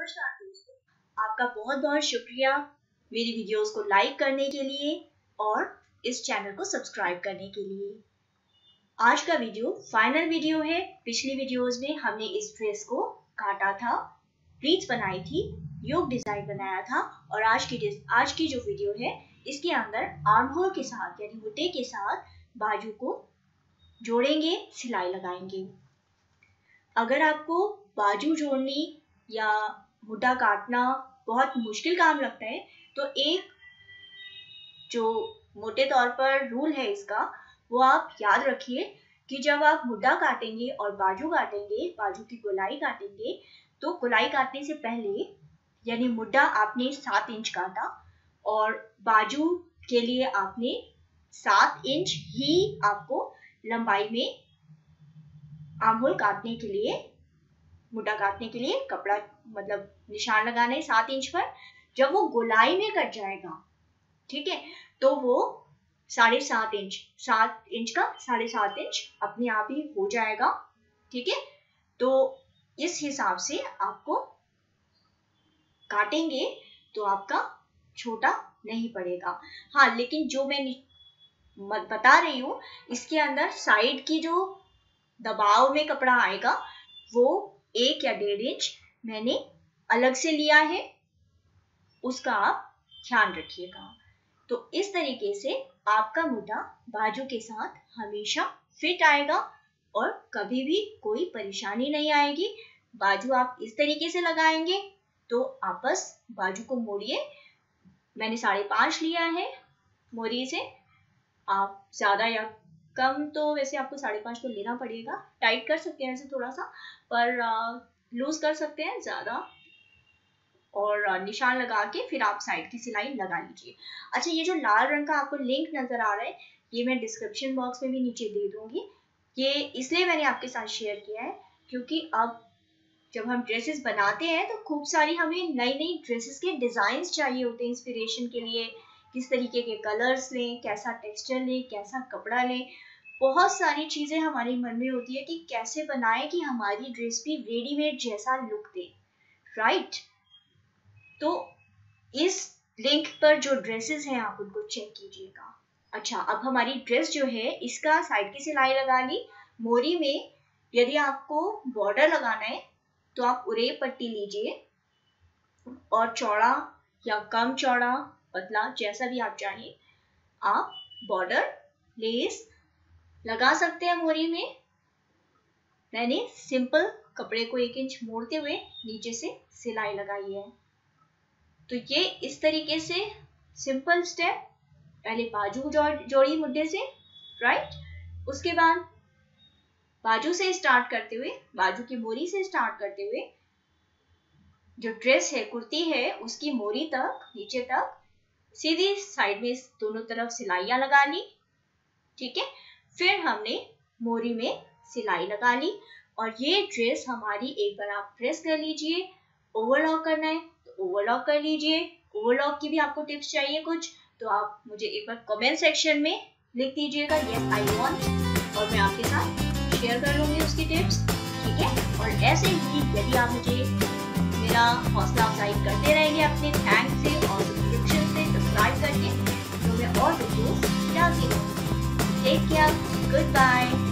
पर स्टार्ट दोस्तों। आपका बहुत बहुत शुक्रिया मेरी वीडियोस को लाइक करने के लिए और इस चैनल को सब्सक्राइब करने के लिए। आज का वीडियो फाइनल वीडियो है। पिछली वीडियोस में हमने इस ड्रेस को काटा था, प्लीट्स बनाई थी, योग डिजाइन बनाया था और आज की जो वीडियो है इसके अंदर आर्म होल के साथ यानी बुट्टे के साथ बाजू को जोड़ेंगे, सिलाई लगाएंगे। अगर आपको बाजू जोड़नी या मुड्ढा काटना बहुत मुश्किल काम लगता है तो एक जो मोटे तौर पर रूल है इसका वो आप याद रखिए कि जब आप मुड्ढा काटेंगे और बाजू की गोलाई काटेंगे तो गोलाई काटने से पहले यानी मुड्ढा आपने 7 इंच काटा और बाजू के लिए आपने 7 इंच ही आपको लंबाई में आर्म होल काटने के लिए मुड्ढा काटने के लिए कपड़ा मतलब निशान लगाना है 7 इंच पर। जब वो गोलाई में कट जाएगा, ठीक है, तो वो 7.5 इंच, 7 इंच का 7.5 इंच अपने आप ही हो जाएगा। ठीक है, तो इस हिसाब से आपको काटेंगे तो आपका छोटा नहीं पड़ेगा। हाँ, लेकिन जो मैं बता रही हूँ इसके अंदर साइड की जो दबाव में कपड़ा आएगा वो 1 या 1.5 इंच मैंने अलग से लिया है, उसका आप ध्यान रखिएगा। तो इस तरीके से आपका मुड्ढा बाजू के साथ हमेशा फिट आएगा और कभी भी कोई परेशानी नहीं आएगी। बाजू आप इस तरीके से लगाएंगे तो आपस बाजू को मोड़िए, मैंने 5.5 लिया है, मोड़िए से आप ज्यादा या कम, तो वैसे आपको 5.5 तो लेना पड़ेगा। टाइट कर सकते हैं ऐसे थोड़ा सा, पर लूज कर सकते हैं ज़्यादा और निशान लगा के फिर आप साइड की सिलाई लगा लीजिए। अच्छा, ये जो लाल रंग का आपको लिंक नज़र आ रहा है ये मैं डिस्क्रिप्शन बॉक्स में भी नीचे दे दूंगी। ये इसलिए मैंने आपके साथ शेयर किया है क्योंकि अब जब हम ड्रेसेस बनाते हैं तो खूब सारी हमें नई नई ड्रेसेस के डिज़ाइंस चाहिए होते हैं इंस्पिरेशन के लिए। किस तरीके के कलर्स लें, कैसा टेक्सचर लें, कैसा कपड़ा लें, बहुत सारी चीज़ें हमारे मन में होती है कि कैसे बनाएं कि हमारी ड्रेस भी रेडीमेड जैसा लुक दे, राइट। तो इस लिंक पर जो ड्रेसेस हैं आप उनको चेक कीजिएगा। अच्छा, अब हमारी ड्रेस जो है इसका साइड की सिलाई लगा ली। मोरी में यदि आपको बॉर्डर लगाना है तो आप उरे पट्टी लीजिए और चौड़ा या कम चौड़ा पतला जैसा भी आप चाहें आप बॉर्डर लेस लगा सकते हैं मोरी में। मैंने सिंपल कपड़े को 1 इंच मोड़ते हुए नीचे से सिलाई लगाई है। तो ये इस तरीके से सिंपल स्टेप, पहले बाजू जोड़ी मुड्ढे से, राइट, उसके बाद बाजू से स्टार्ट करते हुए, बाजू की मोरी से स्टार्ट करते हुए जो ड्रेस है कुर्ती है उसकी मोरी तक नीचे तक सीधी साइड में दोनों तरफ सिलाइयाँ लगा ली। ठीक है, फिर हमने मोरी में सिलाई लगा ली और ये ड्रेस हमारी एक बार आप प्रेस कर लीजिए। ओवरलॉक करना है तो ओवरलॉक कर लीजिए। ओवरलॉक की भी आपको टिप्स चाहिए कुछ तो आप मुझे एक बार कमेंट सेक्शन में लिख दीजिएगा यस आई वांट और मैं आपके साथ शेयर कर लूँगी उसकी टिप्स। ठीक है, और ऐसे ही यदि आप मुझे मेरा हौसला अफजाई करते रहेंगे अपने थैंक से और डिस्क्रिप्शन से सब्सक्राइब करके तो मैं और वीडियोस डालती रहूँगी। Take care, good bye.